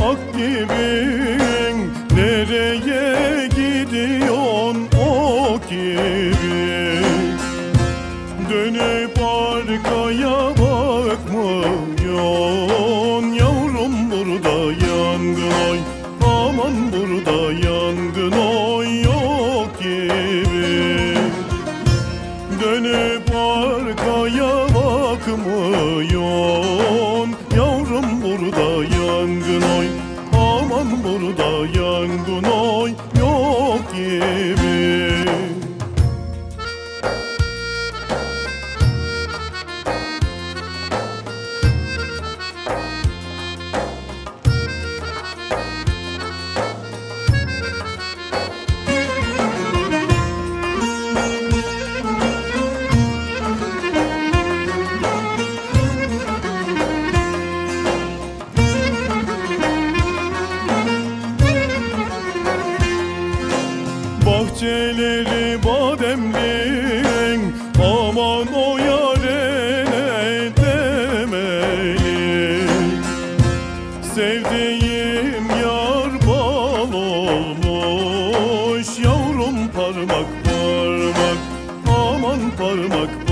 ak gibi, nereye gidiyorsun ok gibi? Dönüp arkaya bakmıyorsun yavrum, burada yangın oy, aman burada yangın oy, ok gibi. Dönüp arkaya bakmıyorsun yavrum, burada yangın oy, aman burada yangın oy, yok gibi. Bahçeleri bademlin, aman o yâre ne demeli? Sevdiğim yar bal olmuş yavrum, parmak parmak, aman parmak.